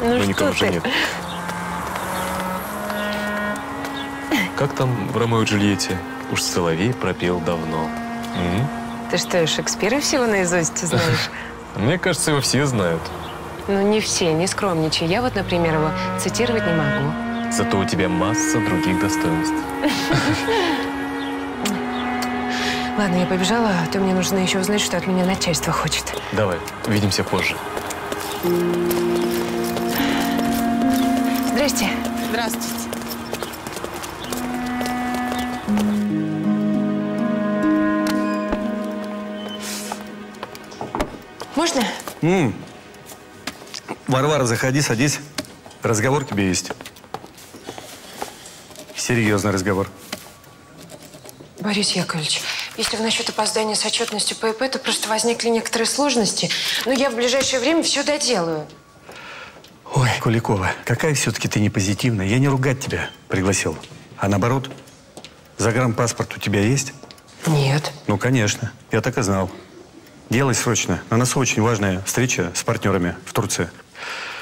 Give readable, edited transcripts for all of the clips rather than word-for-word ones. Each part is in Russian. Ну никому же нет. Как там в «Ромео и Джульетте»? Уж соловей пропел давно. Ты что, Шекспира всего наизусть знаешь? Мне кажется, его все знают. Ну не все, не скромничай. Я вот, например, его цитировать не могу. Зато у тебя масса других достоинств. Ладно, я побежала, а то мне нужно еще узнать, что от меня начальство хочет. Давай, увидимся позже. Здрасте. Здравствуйте. Можно? Варвара, заходи, садись. Разговор тебе есть. Серьезный разговор. Борис Яковлевич, если насчет опоздания с отчетностью по ИП, то просто возникли некоторые сложности. Но я в ближайшее время все доделаю. Ой, Куликова, какая все-таки ты непозитивная. Я не ругать тебя пригласил. А наоборот, загранпаспорт у тебя есть? Нет. Ну, конечно. Я так и знал. Делай срочно. На нас очень важная встреча с партнерами в Турции.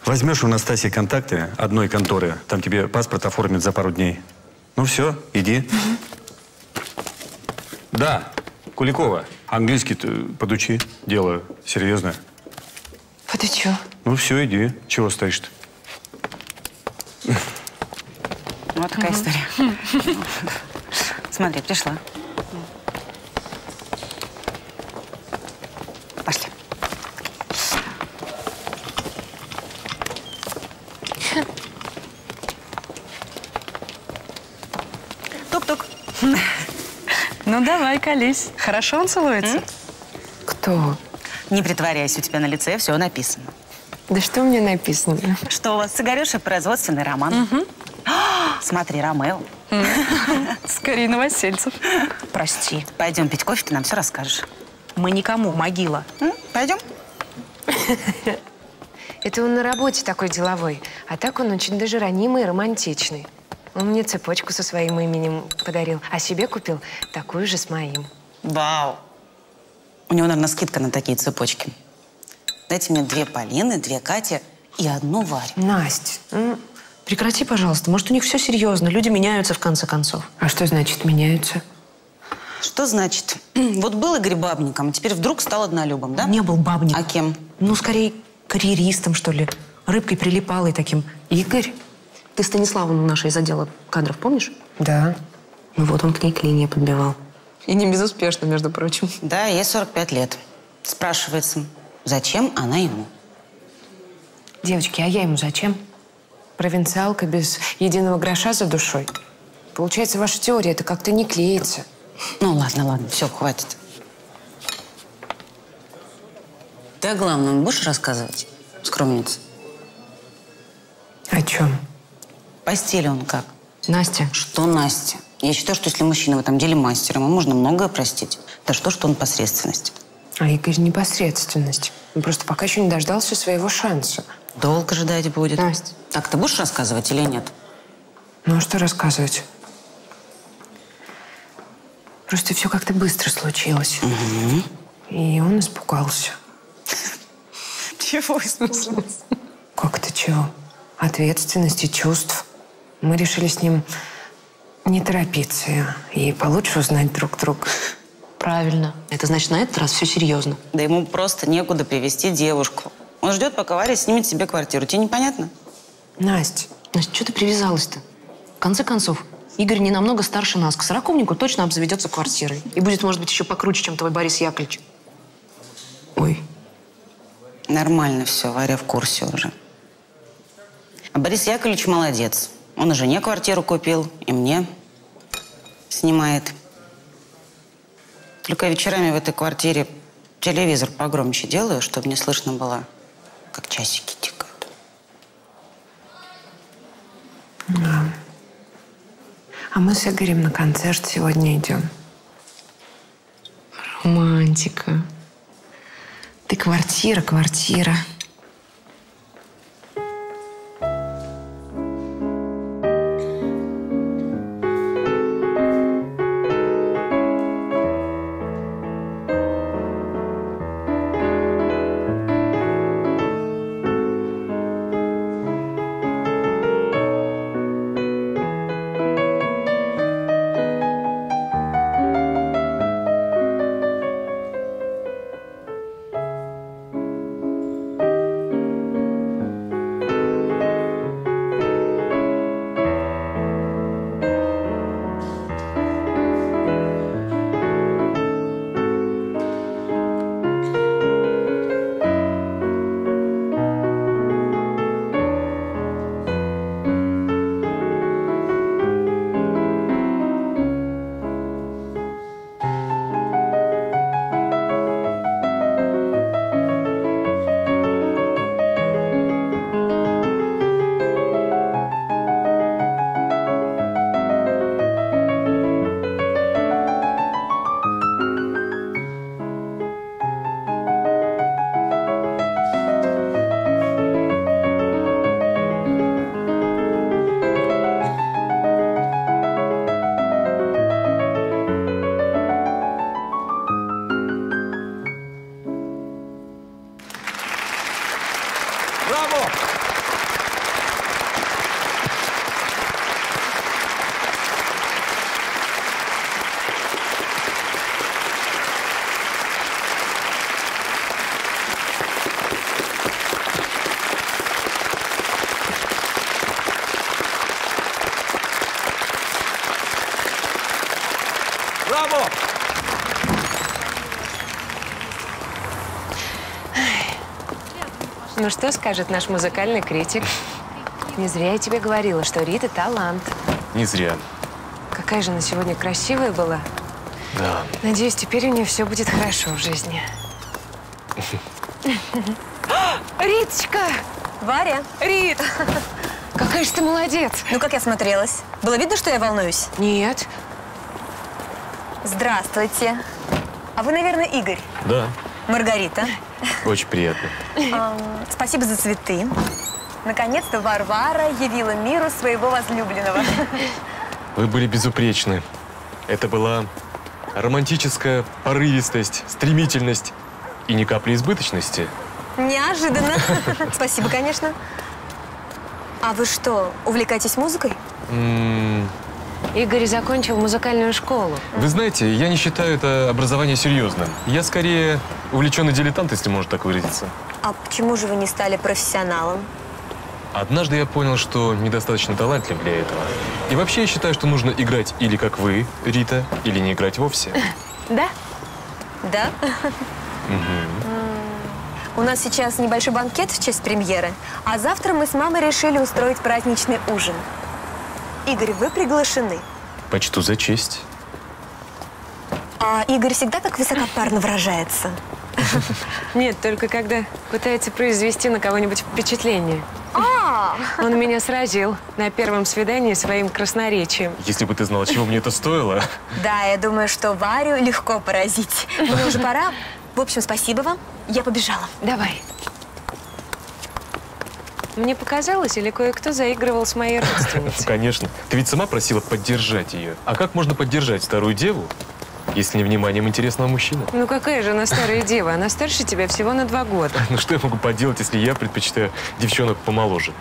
Возьмешь у Настасьи контакты одной конторы. Там тебе паспорт оформят за пару дней. Ну все, иди. Да, Куликова, английский ты подучи. Дело серьезное. Подучу. Ну все, иди. Чего стоишь-то? Вот такая история. Смотри, пришла. Пошли. Тук-тук. Ну, давай, колись. Хорошо он целуется? Кто? Не притворяйся, у тебя на лице все написано. Да что у меня написано? Что у вас с Игорюшей производственный роман. Смотри, Ромео. Скорее, Новосельцев. Прости. Пойдем пить кофе, ты нам все расскажешь. Мы никому могила. Пойдем. Это он на работе такой деловой. А так он очень даже ранимый и романтичный. Он мне цепочку со своим именем подарил, а себе купил такую же с моим. Вау! У него, наверное, скидка на такие цепочки. Дайте мне 2 Полины, 2 Кати и 1 Варю. Настя, прекрати, пожалуйста. Может, у них все серьезно. Люди меняются, в конце концов. А что значит меняются? Что значит? Вот был Игорь бабником, теперь вдруг стал однолюбом, да? Не был бабником. А кем? Ну, скорее, карьеристом, что ли. Рыбкой прилипалой таким. Игорь? Ты Станиславовну наша из отдела кадров, помнишь? Да. Ну вот он к ней клинья подбивал. И не безуспешно, между прочим. Да, ей 45 лет. Спрашивается, зачем она ему? Девочки, а я ему зачем? Провинциалка без единого гроша за душой. Получается, ваша теория это как-то не клеится. Ну, ладно, ладно, все, хватит. Ты о главном будешь рассказывать, скромница? О чем? Постели он как? Настя. Что Настя? Я считаю, что если мужчина в этом деле мастер, ему можно многое простить. Да что он посредственность. А Игорь не посредственность. Он просто пока еще не дождался своего шанса. Долго ждать будет. Настя. Так, ты будешь рассказывать или нет? Ну, а что рассказывать? Просто все как-то быстро случилось. И он испугался. Чего испугался? Как-то чего? Ответственности, чувств. Мы решили с ним не торопиться и получше узнать друг друга. Правильно. Это значит, на этот раз все серьезно. Да ему просто некуда привести девушку. Он ждет, пока Варя снимет себе квартиру. Тебе непонятно? Настя, что ты привязалась-то? В конце концов, Игорь не намного старше нас. К сороковнику точно обзаведется квартирой. И будет, может быть, еще покруче, чем твой Борис Яковлевич. Ой. Нормально все, Варя в курсе уже. А Борис Яковлевич молодец. Он и жене квартиру купил, и мне снимает. Только вечерами в этой квартире телевизор погромче делаю, чтобы не слышно было, как часики тикают. Да. А мы с Игорем на концерт сегодня идем. Романтика. Ты квартира, квартира. Браво! Ну что скажет наш музыкальный критик? Не зря я тебе говорила, что Рита талант. Не зря. Какая же она сегодня красивая была. Да. Надеюсь, теперь у нее все будет хорошо в жизни. Риточка! Варя! Рит! Какая же ты молодец! Ну, как я смотрелась? Было видно, что я волнуюсь? Нет. Здравствуйте. А вы, наверное, Игорь? Да. Маргарита. Очень приятно. Спасибо за цветы. Наконец-то Варвара явила миру своего возлюбленного. Вы были безупречны. Это была романтическая порывистость, стремительность и ни капли избыточности. Неожиданно. Спасибо, конечно. А вы что, увлекаетесь музыкой? Игорь закончил музыкальную школу. Вы знаете, я не считаю это образование серьезным. Я скорее увлеченный дилетант, если можно так выразиться. А почему же вы не стали профессионалом? Однажды я понял, что недостаточно талантлив для этого. И вообще я считаю, что нужно играть или как вы, Рита, или не играть вовсе. Да? Да. У нас сейчас небольшой банкет в честь премьеры, а завтра мы с мамой решили устроить праздничный ужин. Игорь, вы приглашены. Почту за честь. А Игорь всегда так высокопарно выражается? Нет, только когда пытается произвести на кого-нибудь впечатление. Он меня сразил на первом свидании своим красноречием. Если бы ты знала, чего мне это стоило. Да, я думаю, что Варю легко поразить. Мне уже пора. В общем, спасибо вам. Я побежала. Давай. Мне показалось, или кое-кто заигрывал с моей родственницей? Конечно. Ты ведь сама просила поддержать ее. А как можно поддержать старую деву, если не вниманием интересного мужчины? Ну какая же она старая дева? Она старше тебя всего на 2 года. Ну что я могу поделать, если я предпочитаю девчонок помоложе?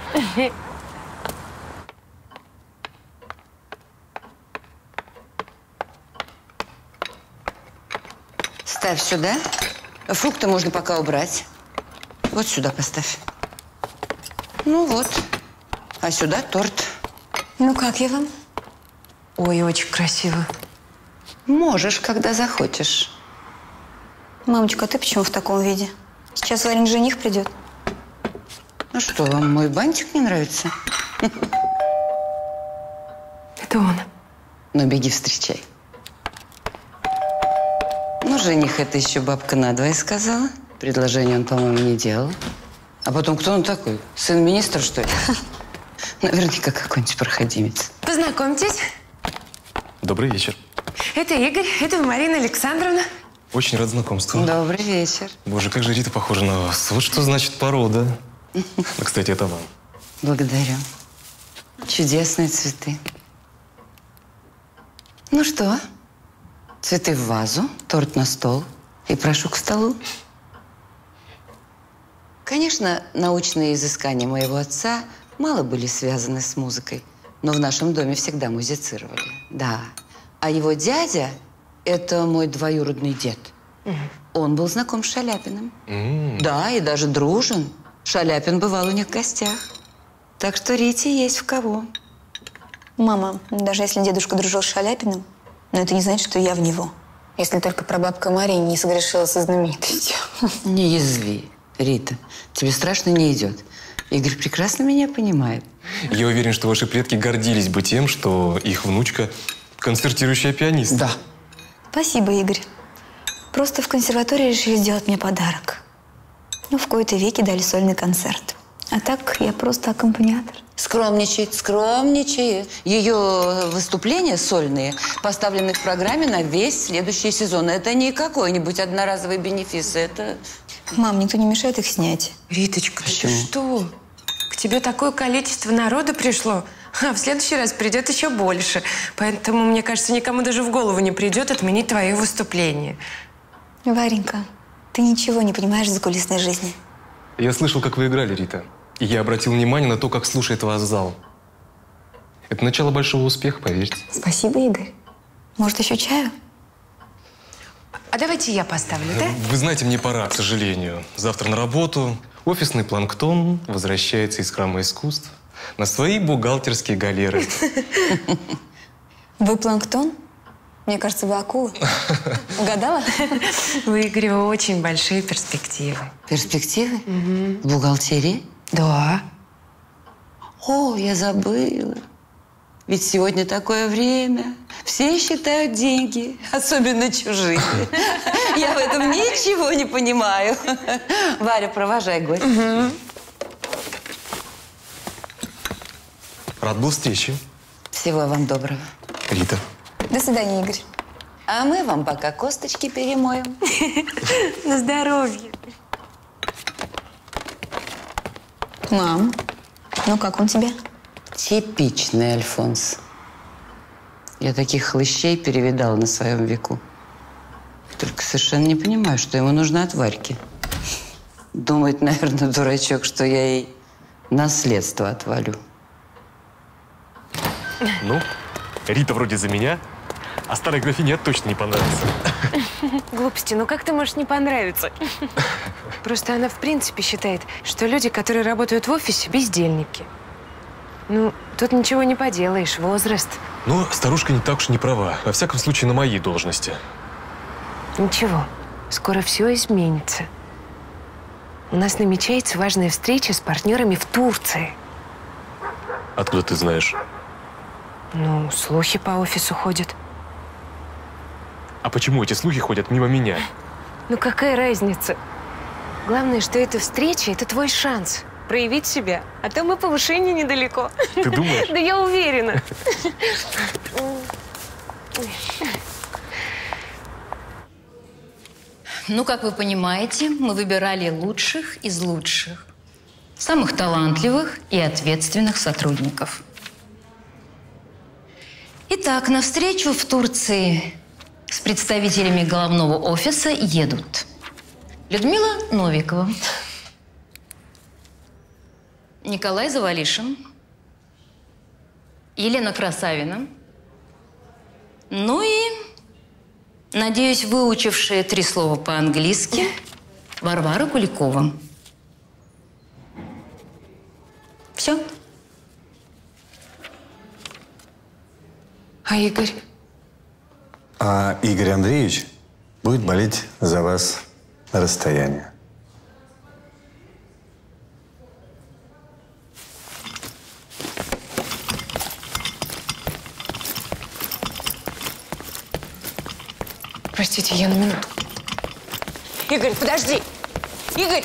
Ставь сюда. Фрукты можно пока убрать. Вот сюда поставь. Ну вот. А сюда торт. Ну как я вам? Ой, очень красиво. Можешь, когда захочешь. Мамочка, а ты почему в таком виде? Сейчас Варин жених придет. Ну что, вам мой бантик не нравится? Это он. Ну беги, встречай. Ну, жених это еще бабка надвое сказала. Предложение он, по-моему, не делал. А потом, кто он такой? Сын министра, что ли? Наверняка какой-нибудь проходимец. Познакомьтесь. Добрый вечер. Это Игорь, это Марина Александровна. Очень рад знакомству. Добрый вечер. Боже, как же Рита похожа на вас. Вот что значит порода. Кстати, это вам. Благодарю. Чудесные цветы. Ну что, цветы в вазу, торт на стол и прошу к столу. Конечно, научные изыскания моего отца мало были связаны с музыкой, но в нашем доме всегда музицировали. Да. А его дядя – это мой двоюродный дед. Он был знаком с Шаляпиным. Да, и даже дружен. Шаляпин бывал у них в гостях. Так что Рите есть в кого. Мама, даже если дедушка дружил с Шаляпиным, но это не значит, что я в него. Если только прабабка Мария не согрешила со знаменитостью. Не язви. Рита, тебе страшно не идет. Игорь прекрасно меня понимает. Я уверен, что ваши предки гордились бы тем, что их внучка концертирующая пианист. Да. Спасибо, Игорь. Просто в консерватории решили сделать мне подарок. Ну, в кои-то веки дали сольный концерт. А так я просто аккомпаниатор. Скромничает, скромничает. Ее выступления сольные поставлены в программе на весь следующий сезон. Это не какой-нибудь одноразовый бенефис, это… Мам, никто не мешает их снять. Риточка, почему? Ты что? К тебе такое количество народа пришло, а в следующий раз придет еще больше. Поэтому, мне кажется, никому даже в голову не придет отменить твое выступление. Варенька, ты ничего не понимаешь в закулисной жизни. Я слышал, как вы играли, Рита. И я обратил внимание на то, как слушает вас зал. Это начало большого успеха, поверьте. Спасибо, Игорь. Может, еще чаю? А давайте я поставлю, да? Вы знаете, мне пора, к сожалению. Завтра на работу. Офисный планктон возвращается из храма искусств на свои бухгалтерские галеры. Вы планктон? Мне кажется, вы акула. Угадала? У Игоря очень большие перспективы. Перспективы? В бухгалтерии? Да. О, я забыла. Ведь сегодня такое время. Все считают деньги, особенно чужие. Я в этом ничего не понимаю. Варя, провожай гостя. Рад был встрече. Всего вам доброго. Рита. До свидания, Игорь. А мы вам пока косточки перемоем. На здоровье. Мам, ну как он тебе? Типичный Альфонс. Я таких хлыщей перевидала на своем веку. Только совершенно не понимаю, что ему нужно от Варьки. Думает, наверное, дурачок, что я ей наследство отвалю. Ну, Рита вроде за меня, а старой графине точно не понравится. Глупости, ну как ты можешь не понравиться? Просто она в принципе считает, что люди, которые работают в офисе, бездельники. Ну, тут ничего не поделаешь, возраст. Ну, старушка не так уж и не права. Во всяком случае, на моей должности. Ничего, скоро все изменится. У нас намечается важная встреча с партнерами в Турции. Откуда ты знаешь? Ну, слухи по офису ходят. А почему эти слухи ходят мимо меня? Ну, какая разница? Главное, что эта встреча – это твой шанс проявить себя. А там и повышение недалеко. Ты думаешь? Да я уверена. Ну, как вы понимаете, мы выбирали лучших из лучших. Самых талантливых и ответственных сотрудников. Итак, на встречу в Турции с представителями головного офиса едут Людмила Новикова, Николай Завалишин, Елена Красавина, ну и, надеюсь, выучившая 3 слова по-английски, Варвара Куликова. Все. А Игорь? А Игорь Андреевич будет болеть за вас на расстоянии. Простите, я на минуту. Игорь, подожди! Игорь!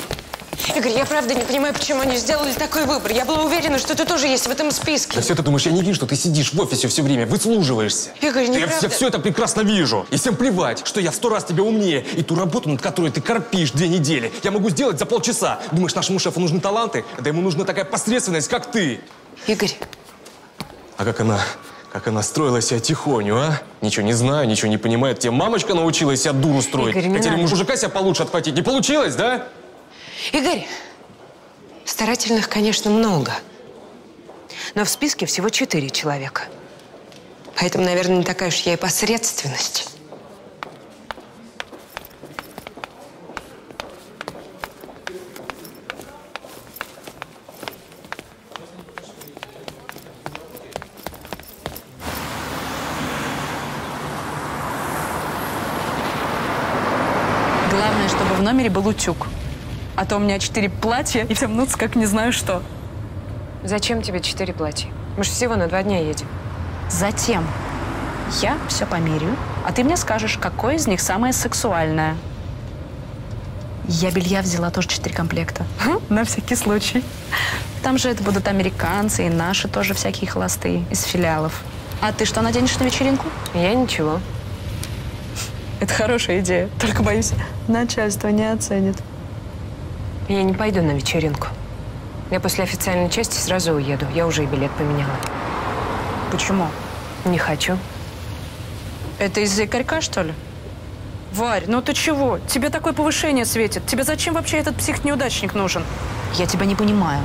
Игорь, я правда не понимаю, почему они сделали такой выбор. Я была уверена, что ты тоже есть в этом списке. Да все ты думаешь, я не вижу, что ты сидишь в офисе все время, выслуживаешься. Игорь, не правда. Я все это прекрасно вижу. И всем плевать, что я в 100 раз тебя умнее. И ту работу, над которой ты корпишь 2 недели, я могу сделать за полчаса. Думаешь, нашему шефу нужны таланты? Да ему нужна такая посредственность, как ты. Игорь. А как она строила себя тихоню, а? Ничего не знаю, ничего не понимает. Тебе мамочка научилась себя дуру строить. Игорь, не хотели надо. Мужика себя получше отхватить. Не получилось, да? Игорь, старательных, конечно, много, но в списке всего 4 человека. Поэтому, наверное, не такая уж я и посредственность. Главное, чтобы в номере был утюг. А то у меня 4 платья, и все мнутся, как не знаю что. Зачем тебе 4 платья? Мы же всего на 2 дня едем. Затем. Я все померяю, а ты мне скажешь, какое из них самое сексуальное. Я белья взяла тоже 4 комплекта. На всякий случай. Там же это будут американцы и наши тоже всякие холостые из филиалов. А ты что наденешь на вечеринку? Я ничего. Это хорошая идея, только, боюсь, начальство не оценит. Я не пойду на вечеринку. Я после официальной части сразу уеду. Я уже и билет поменяла. Почему? Не хочу. Это из-за Игорька, что ли? Варь, ну ты чего? Тебе такое повышение светит. Тебе зачем вообще этот псих-неудачник нужен? Я тебя не понимаю.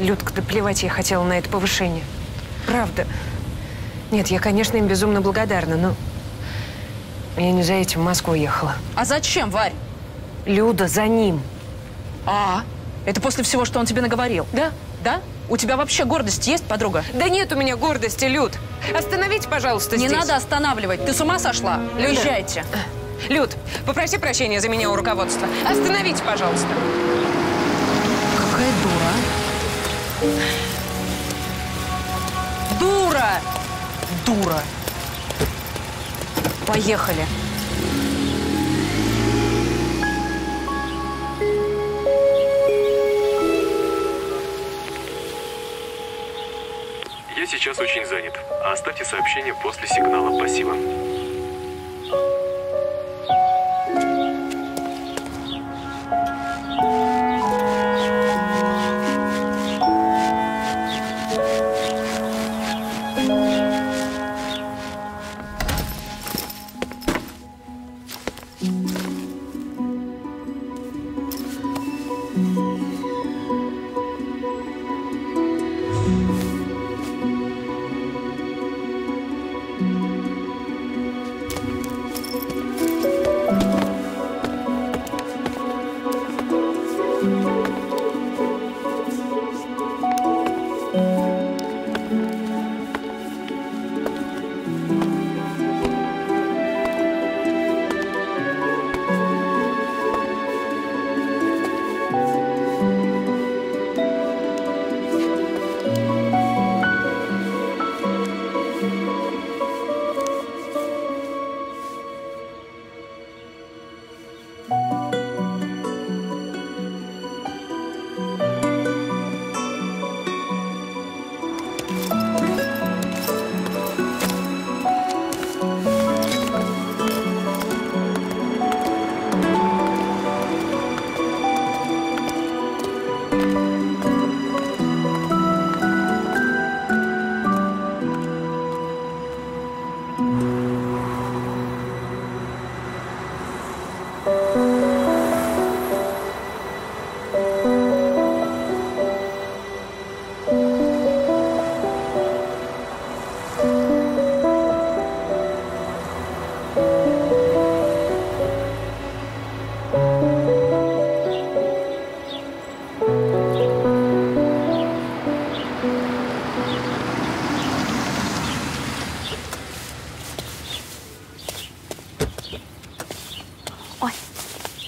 Людка, да плевать я хотела на это повышение. Правда. Нет, я, конечно, им безумно благодарна, но... Я не за этим в Москву ехала. А зачем, Варь? Люда, за ним. А, это после всего, что он тебе наговорил? Да. Да? У тебя вообще гордость есть, подруга? Да нет у меня гордости, Люд. Остановите, пожалуйста, здесь. Не надо останавливать. Ты с ума сошла? Люда. Уезжайте. Люд, попроси прощения за меня у руководства. Остановите, пожалуйста. Какая дура. Дура! Дура. Поехали. Я сейчас очень занят. Оставьте сообщение после сигнала. Спасибо.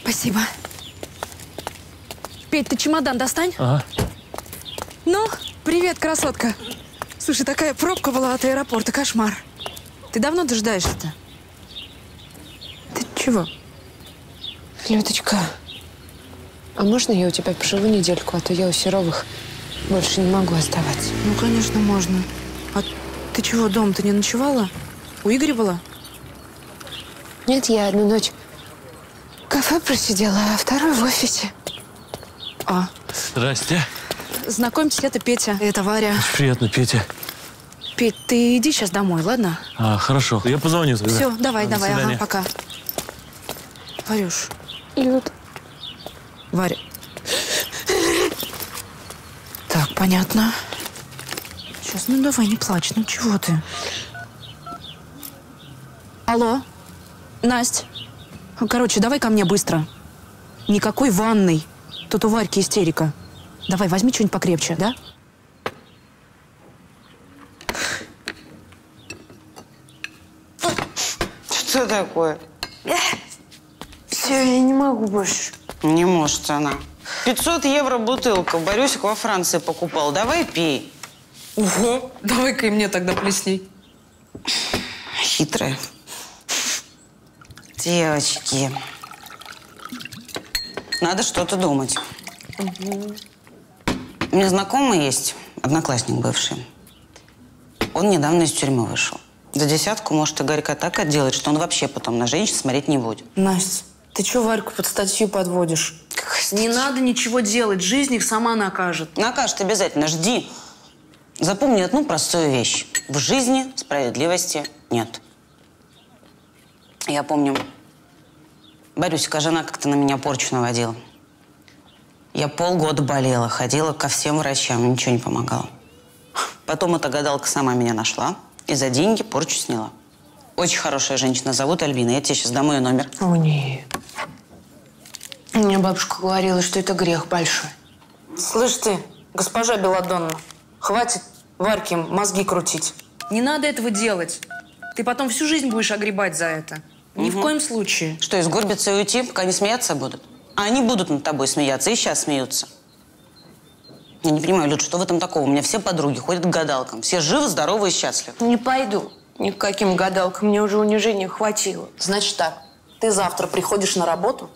Спасибо. Петь, ты чемодан достань. Ага. Ну, привет, красотка. Слушай, такая пробка была от аэропорта, кошмар. Ты давно дожидаешься-то? Ты чего? Людочка, а можно я у тебя поживу недельку, а то я у Серовых больше не могу оставаться? Ну, конечно, можно. А ты чего, дома-то не ночевала? У Игоря была? Нет, я одну ночь просидела, а второй в офисе. А. Здрасте. Знакомьтесь, это Петя, это Варя. Очень приятно, Петя. Петь, ты иди сейчас домой, ладно? А, хорошо. Я позвоню тогда. Все, давай, давай, ага, пока. Варюш. Люд. Варя. Так, понятно. Сейчас, ну давай, не плачь, ну чего ты? Алло, Настя. Короче, давай ко мне быстро. Никакой ванной. Тут у Варьки истерика. Давай, возьми что-нибудь покрепче, да? Что такое? Все, я не могу больше. Не может она. 500 евро бутылка. Борисик во Франции покупал. Давай пей. Ого, давай-ка и мне тогда плесни. Хитрая. Девочки, надо что-то думать. Угу. У меня знакомый есть, одноклассник бывший. Он недавно из тюрьмы вышел. За десятку, может, Игорька так отделать, что он вообще потом на женщин смотреть не будет. Настя, ты чё Варьку под статью подводишь? Не надо ничего делать, жизнь их сама накажет. Накажет обязательно, жди. Запомни одну простую вещь. В жизни справедливости нет. Я помню, Борюсика жена как-то на меня порчу наводила. Я полгода болела, ходила ко всем врачам, ничего не помогало. Потом эта гадалка сама меня нашла и за деньги порчу сняла. Очень хорошая женщина, зовут Альбина. Я тебе сейчас дам ее номер. О, нет. Мне бабушка говорила, что это грех большой. Слышь ты, госпожа Беладонна, Хватит Варьке мозги крутить. Не надо этого делать. Ты потом всю жизнь будешь огребать за это. Ни в коем случае. Что, изгорбиться и уйти, пока они смеяться будут? А они будут над тобой смеяться, и сейчас смеются. Я не понимаю, Люд, что в этом такого? У меня все подруги ходят к гадалкам. Все живы, здоровы и счастливы. Не пойду ни к каким гадалкам. Мне уже унижения хватило. Значит так, ты завтра приходишь на работу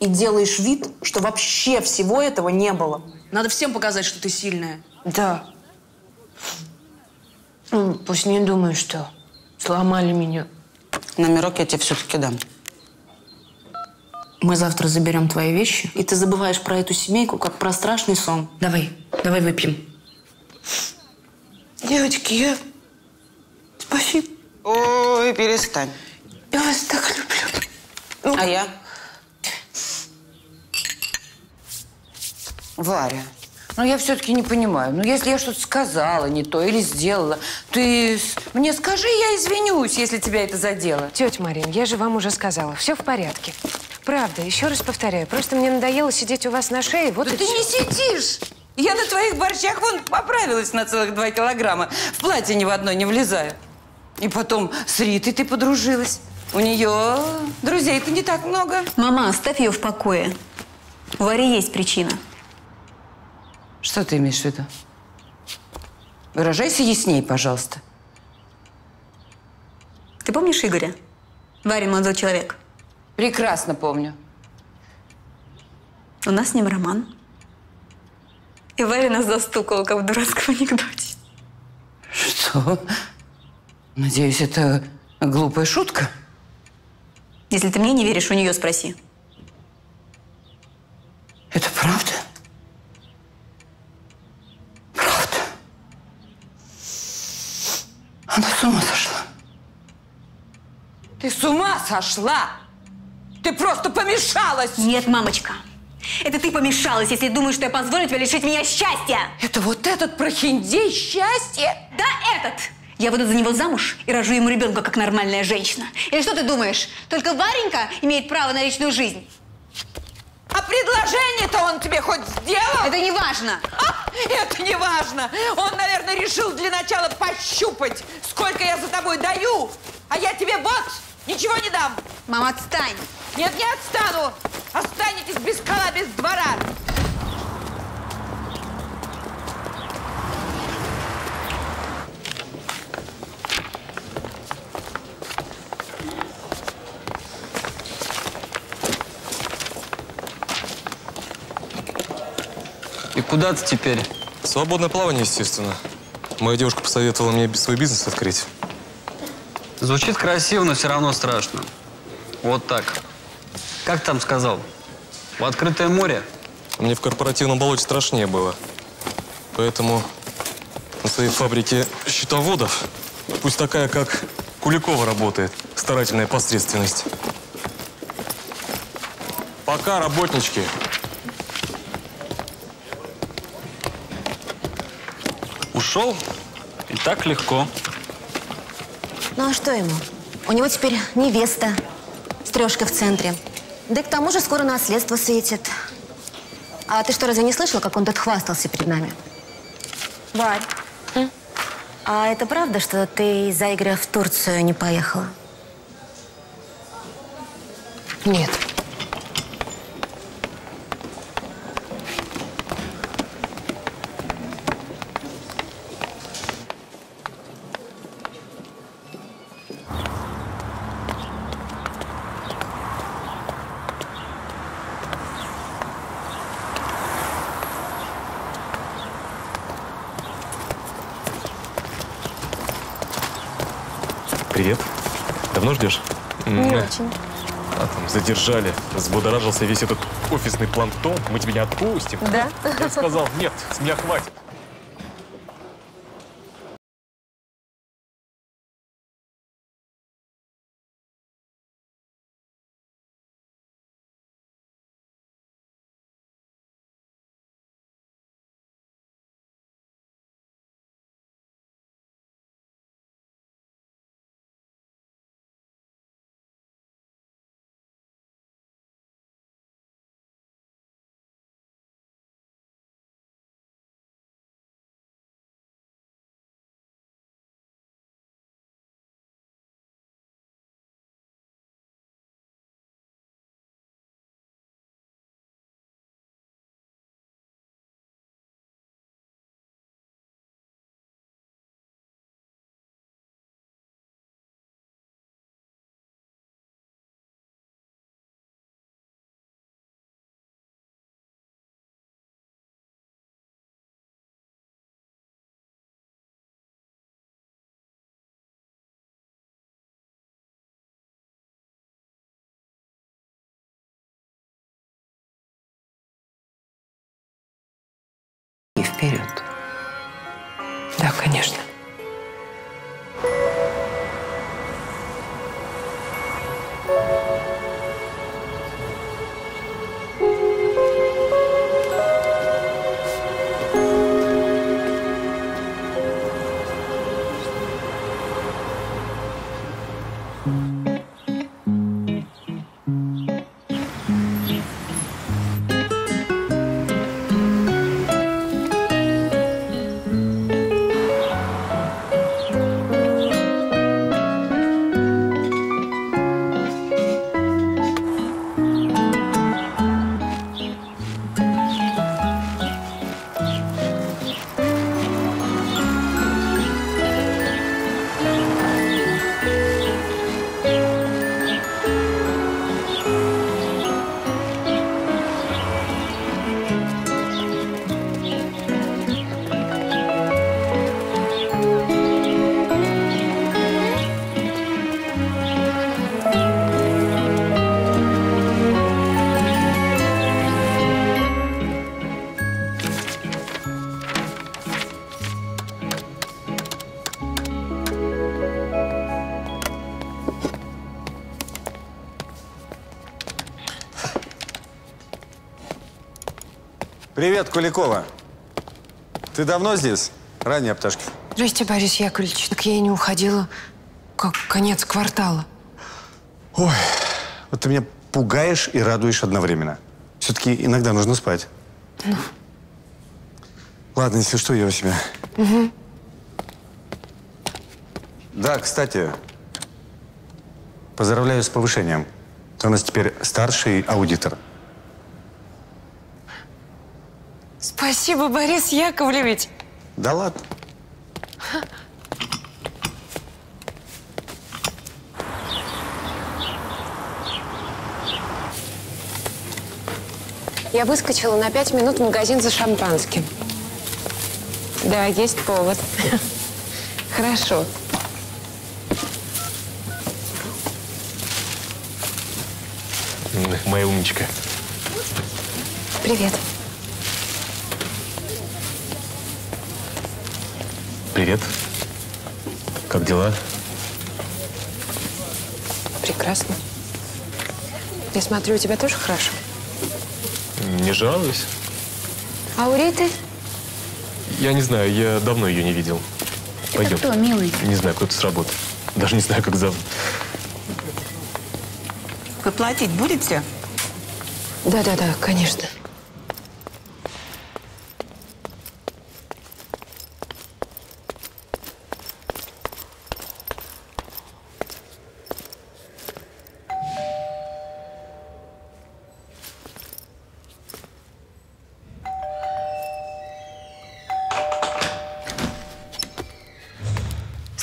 и делаешь вид, что вообще всего этого не было. Надо всем показать, что ты сильная. Да. Пусть не думают, что сломали меня. Номерок я тебе все-таки дам. Мы завтра заберем твои вещи, и ты забываешь про эту семейку, как про страшный сон. Давай, давай выпьем. Девочки, я... Спасибо. Ой, перестань. Я вас так люблю. Ну. А я? Варя, ну я все-таки не понимаю. Ну если я что-то сказала не то или сделала, ты мне скажи, я извинюсь, если тебя это задело. Тетя Марин, я же вам уже сказала, все в порядке. Правда, еще раз повторяю, просто мне надоело сидеть у вас на шее, вот да и ты все. Не сидишь! Я на твоих борщах вон поправилась на целых 2 килограмма. В платье ни в одно не влезаю. И потом с Ритой ты подружилась. У нее друзей-то не так много. Мама, оставь ее в покое. У Вари есть причина. Что ты имеешь в виду? Выражайся ясней, пожалуйста. Ты помнишь Игоря? Варя, молодой человек. Прекрасно помню. У нас с ним роман. И Варя нас застукала, как в дурацком анекдоте. Что? Надеюсь, это глупая шутка? Если ты мне не веришь, у нее спроси. Это правда? Правда. Она с ума сошла. Ты с ума сошла? Ты просто помешалась! Нет, мамочка. Это ты помешалась, если думаешь, что я позволю тебе лишить меня счастья! Это вот этот прохиндей счастья? Да, этот! Я выйду за него замуж и рожу ему ребенка, как нормальная женщина. Или что ты думаешь? Только Варенька имеет право на личную жизнь. А предложение-то он тебе хоть сделал? Это не важно. Это не важно. Он, наверное, решил для начала пощупать, сколько я за тобой даю. А я тебе вот ничего не дам. Мама, отстань. Нет, не отстану! Останетесь без кола, без двора! И куда ты теперь? Свободное плавание, естественно. Моя девушка посоветовала мне свой бизнес открыть. Звучит красиво, но все равно страшно. Вот так. Как там сказал? В открытое море? Мне в корпоративном болоте страшнее было. Поэтому на своей фабрике счетоводов пусть такая, как Куликова, работает. Старательная посредственность. Пока, работнички. Ушел и так легко. Ну а что ему? У него теперь невеста, стрёжка в центре. Да и к тому же скоро наследство светит. А ты что, разве не слышала, как он тут хвастался перед нами? Варь, а это правда, что ты из-за Игоря в Турцию не поехала? Нет. Привет. Давно ждешь? Не очень. А там задержали. Взбудоражился весь этот офисный планктон. Мы тебя не отпустим. Да? Я сказал, нет, с меня хватит. вперед. Да, конечно. Привет, Куликова. Ты давно здесь? Ранняя пташка. Здрасте, Борис Яковлевич. Так я и не уходила. Как конец квартала. Ой, вот ты меня пугаешь и радуешь одновременно. Все-таки иногда нужно спать. Ну. Ладно, если что, я у себя. Угу. Да, кстати, поздравляю с повышением. Ты у нас теперь старший аудитор. Спасибо, Борис Яковлевич. Да ладно. Я выскочила на 5 минут в магазин за шампанским. Да, есть повод. Хорошо. Моя умничка. Привет. Привет. Как дела? Прекрасно. Я смотрю, у тебя тоже хорошо. Не жалуюсь. А у Риты? Я не знаю, я давно ее не видел. Пойдем. Это кто, милый? Не знаю, кто-то с работы. Даже не знаю, как зовут. Вы платить будете? Да, конечно.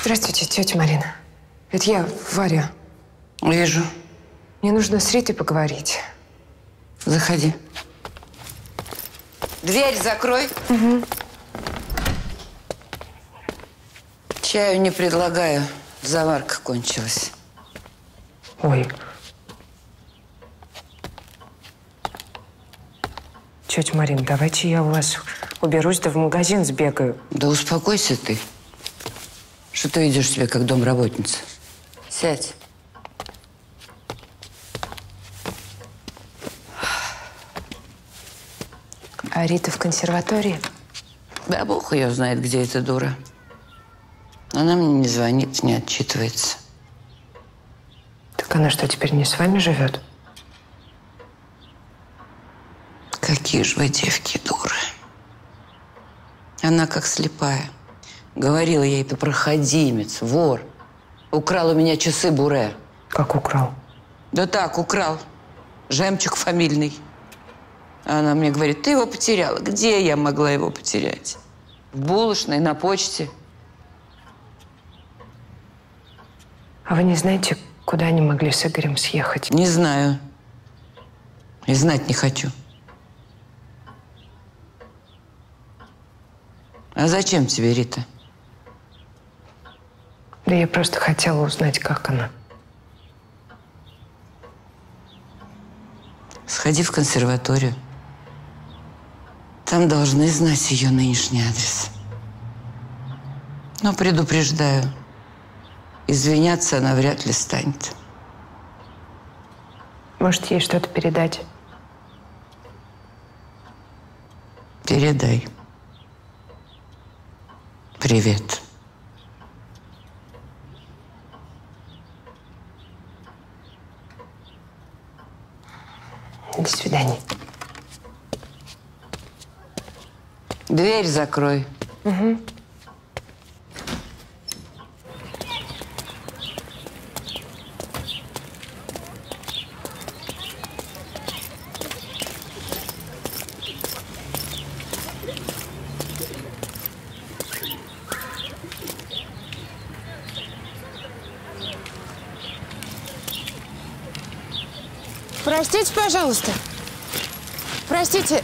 Здравствуйте, тетя Марина. Это я, Варя. Вижу. Мне нужно с Ритой поговорить. Заходи. Дверь закрой. Угу. Чаю не предлагаю. Заварка кончилась. Ой. Тетя Марина, давайте я у вас уберусь, да в магазин сбегаю. Да успокойся ты. Что ты ведешь себя как домработница? Сядь. А Рита в консерватории? Да бог ее знает, где эта дура. Она мне не звонит, не отчитывается. Так она что, теперь не с вами живет? Какие же вы, девки, дуры. Она как слепая. Говорила я, это проходимец, вор. Украл у меня часы Буре. Как украл? Да так, украл. Жемчуг фамильный. Она мне говорит, ты его потеряла. Где я могла его потерять? В булочной, на почте. А вы не знаете, куда они могли с Игорем съехать? Не знаю. И знать не хочу. А зачем тебе, Рита? Да я просто хотела узнать, как она. Сходи в консерваторию. Там должны знать ее нынешний адрес. Но предупреждаю, извиняться она вряд ли станет. Может, ей что-то передать? Передай. Привет. До свидания. Дверь закрой. Угу. Простите, пожалуйста. Простите.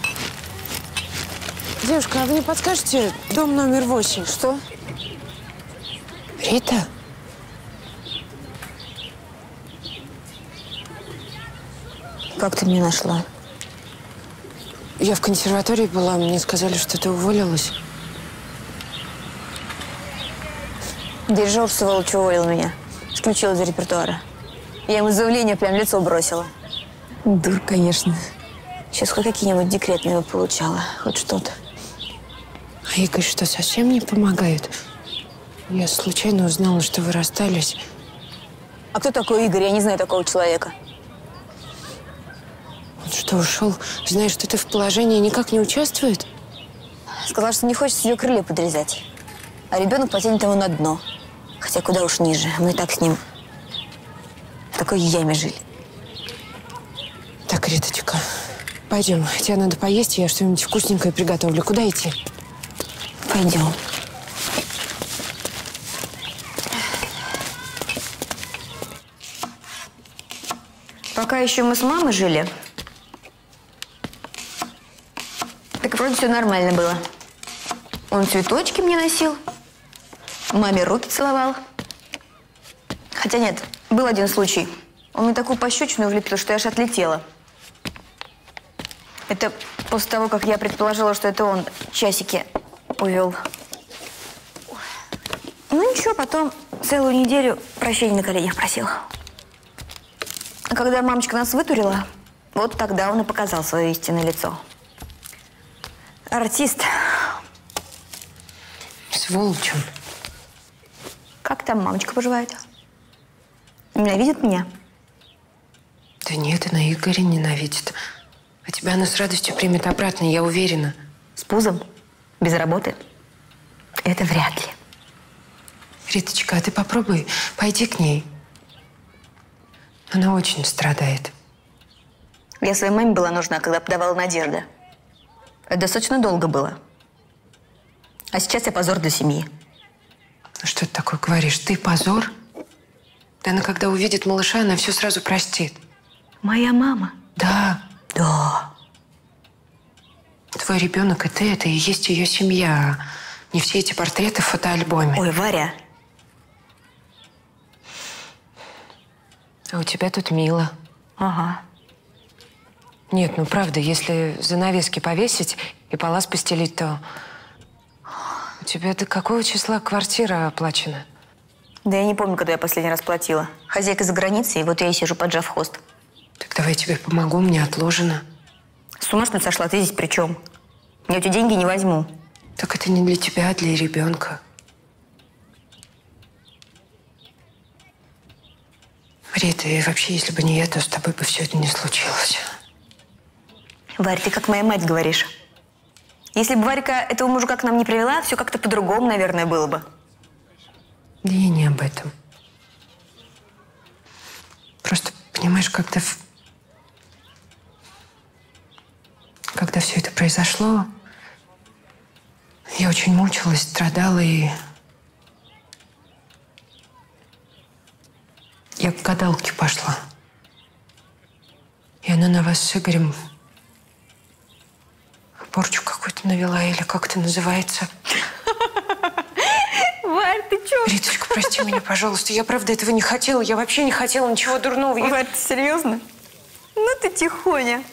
Девушка, а вы не подскажете дом номер 8? Что? Рита? Как ты меня нашла? Я в консерватории была, мне сказали, что ты уволилась. Дирижер, сволочь, уволил меня. Исключил из репертуара. Я ему заявление прям в лицо бросила. Дур, конечно. Сейчас хоть какие-нибудь декретные получала, хоть что-то. А Игорь что, совсем не помогает? Я случайно узнала, что вы расстались. А кто такой Игорь? Я не знаю такого человека. Он что, ушел, зная, что ты в положении, никак не участвует? Сказала, что не хочет ее крылья подрезать. А ребенок потянет его на дно. Хотя куда уж ниже. Мы и так с ним в такой яме жили. Так, Риточка, пойдем. Тебе надо поесть, я что-нибудь вкусненькое приготовлю. Куда идти? Пойдем. Пока еще мы с мамой жили, так вроде все нормально было. Он цветочки мне носил, маме руки целовал. Хотя нет, был один случай. Он мне такую пощечину влепил, что я аж отлетела. Это после того, как я предположила, что это он часики увел. Ну ничего, потом целую неделю прощения на коленях просил. А когда мамочка нас вытурила, вот тогда он и показал свое истинное лицо. Артист. Сволочь. Как там мамочка поживает? Ненавидит меня? Да нет, она Игоря ненавидит. А тебя она с радостью примет обратно, я уверена. С пузом? Без работы? Это вряд ли. Риточка, а ты попробуй, пойди к ней. Она очень страдает. Я своей маме была нужна, когда подавала надежды. Это достаточно долго было. А сейчас я позор для семьи. Ну что ты такое говоришь? Ты позор? Да она, когда увидит малыша, она все сразу простит. Моя мама? Да. Да. Твой ребенок и ты – это и есть ее семья. Не все эти портреты в фотоальбоме. Ой, Варя. А у тебя тут мило. Ага. Нет, ну правда, если занавески повесить и палас постелить, то… У тебя до какого числа квартира оплачена? Да я не помню, когда я последний раз платила. Хозяйка за границей, и вот я и сижу, поджав хвост. Так давай я тебе помогу, мне отложено. С ума что сошла? Ты здесь при чем? Я у тебя деньги не возьму. Так это не для тебя, а для ребенка. Рита, и вообще, если бы не я, то с тобой бы все это не случилось. Варь, ты как моя мать говоришь. Если бы Варька этого мужика к нам не привела, все как-то по-другому, наверное, было бы. Да я не об этом. Просто… Понимаешь, когда все это произошло, я очень мучилась, страдала, и я к гадалке пошла. И она на вас с Игорем порчу какую-то навела, или как это называется. Варь, ты чё? Риточка, прости меня, пожалуйста. Я правда этого не хотела. Я вообще не хотела ничего дурного. Варь, ты серьезно? Ну ты тихоня.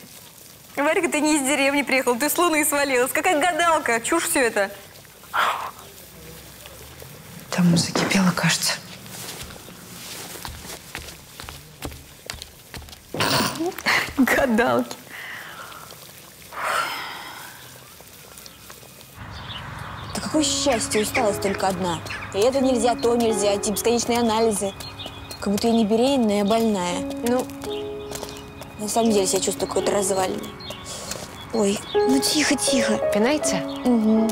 Варька, ты не из деревни приехала, ты с луны свалилась. Какая гадалка, чушь все это. Там закипело, кажется. Гадалки. Да какое счастье, усталость только одна. И это нельзя, то нельзя, эти бесконечные анализы. Как будто я не беременная, я больная. Ну, на самом деле, себя чувствую какой-то разваленной. Ой, ну тихо, тихо. Пинайте? Угу.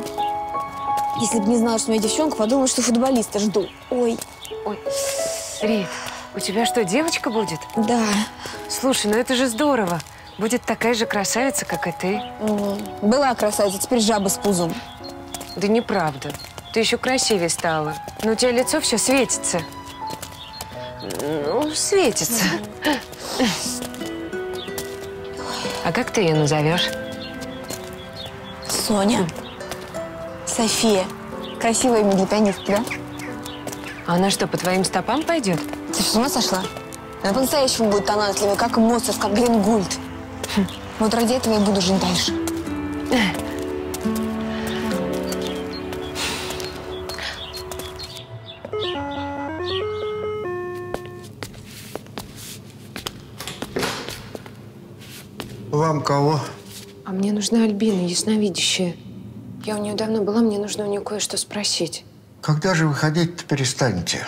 Если бы не знала, что у меня девчонка, подумала, что футболиста жду. Ой. Ой, Рит, у тебя что, девочка будет? Да. Слушай, ну это же здорово. Будет такая же красавица, как и ты. Была красавица, теперь жаба с пузом. Да неправда. Ты еще красивее стала. Но у тебя лицо все светится. Ну, светится. А как ты ее назовешь? Соня. София. Красивое имя для пианистки, да? А она что, по твоим стопам пойдет? Ты что, с ума сошла? Она по-настоящему будет талантливой, как Моцарт, как Грингульд. Вот ради этого я буду жить дальше. Вам кого? А мне нужна Альбина, ясновидящая. Я у нее давно была, мне нужно у нее кое-что спросить. Когда же выходить-то перестанете?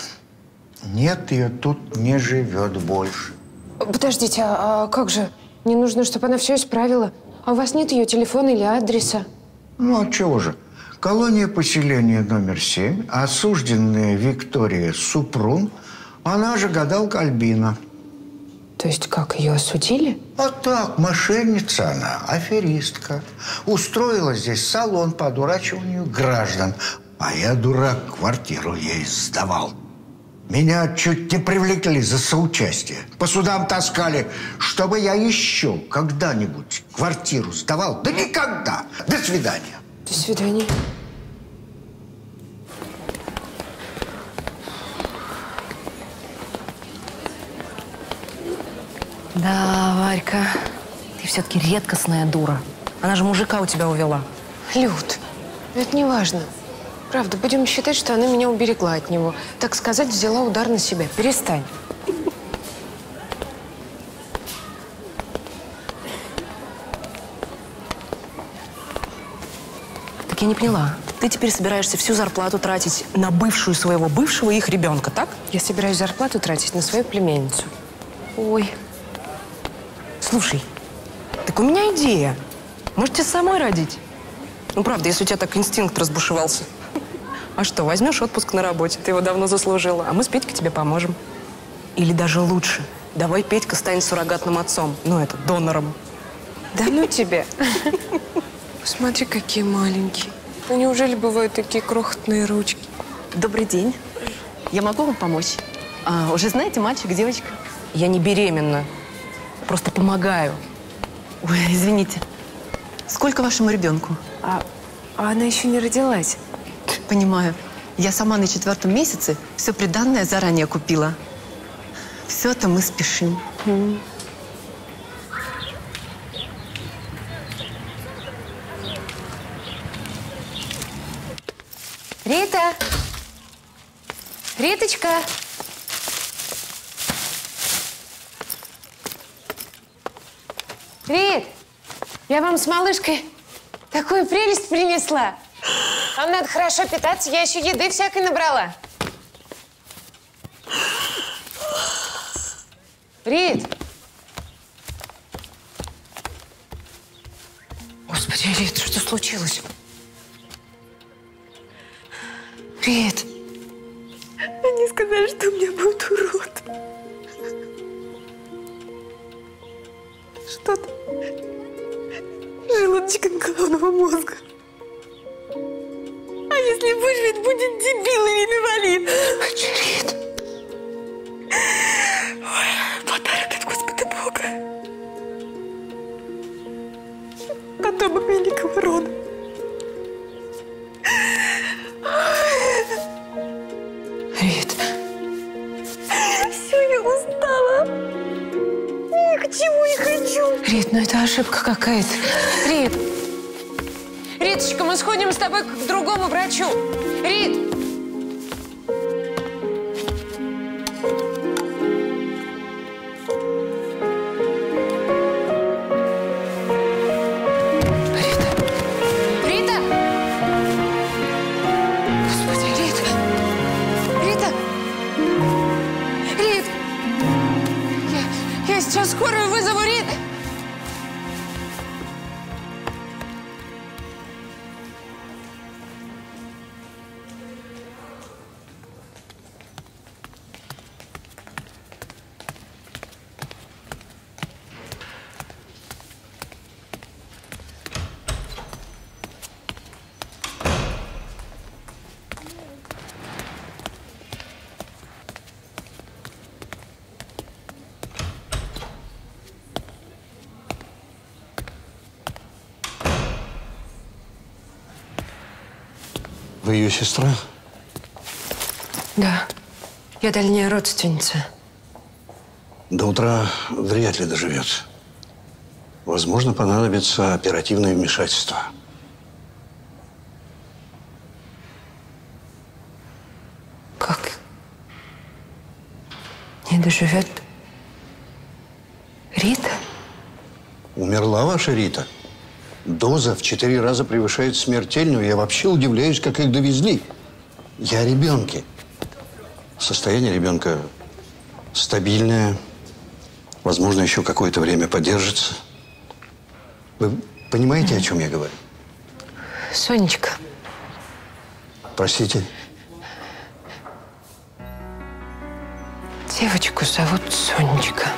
Нет, ее тут не живет больше. Подождите, а как же? Мне нужно, чтобы она все исправила. А у вас нет ее телефона или адреса? Ну, отчего же? Колония поселения номер 7, осужденная Виктория Супрун, она же гадалка Альбина. То есть как, ее осудили? А так, мошенница она, аферистка. Устроила здесь салон по одурачиванию граждан. А я, дурак, квартиру ей сдавал. Меня чуть не привлекли за соучастие. По судам таскали, чтобы я еще когда-нибудь квартиру сдавал. Да никогда! До свидания. До свидания. Да, Варька, ты все-таки редкостная дура. Она же мужика у тебя увела. Люд, это не важно. Правда, будем считать, что она меня уберегла от него. Так сказать, взяла удар на себя. Перестань. Так я не поняла. Ты теперь собираешься всю зарплату тратить на бывшую своего бывшего и их ребенка, так? Я собираюсь зарплату тратить на свою племянницу. Ой. Слушай, так у меня идея. Можете самой родить. Ну, правда, если у тебя так инстинкт разбушевался. А что, возьмешь отпуск на работе, ты его давно заслужила, а мы с Петькой тебе поможем. Или даже лучше. Давай Петька станет суррогатным отцом. Ну, это, донором. Да ну тебе. Посмотри, какие маленькие. Ну, неужели бывают такие крохотные ручки? Добрый день. Я могу вам помочь? А, уже знаете, мальчик, девочка? Я не беременна. Просто помогаю. Ой, извините. Сколько вашему ребенку? А она еще не родилась. Понимаю. Я сама на 4-м месяце все приданное заранее купила. Все-то мы спешим. Рита! Риточка! Рит, я вам с малышкой такую прелесть принесла. Вам надо хорошо питаться, я еще еды всякой набрала. Рит. Господи, Рит, что случилось? Рит. Они сказали, что у меня будет урод. Что-то желудочком головного мозга. А если выживет, будет дебил или инвалид. Очеред. Ой, подарок от Господа Бога. Потомок великого рода. Рит. Все, я устала. Ни к чему. Никого не хочу. Рит, ну это ошибка какая-то. Рит. Риточка, мы сходим с тобой к другому врачу. Рит. Скорую вызову, Рит! Ее сестра? Да. Я дальняя родственница. До утра вряд ли доживет. Возможно, понадобится оперативное вмешательство. Как? Не доживет? Рита? Умерла ваша Рита? Доза в 4 раза превышает смертельную. Я вообще удивляюсь, как их довезли. Я о ребенке. Состояние ребенка стабильное. Возможно, еще какое-то время поддержится. Вы понимаете, о чем я говорю? Сонечка. Простите? Девочку зовут Сонечка.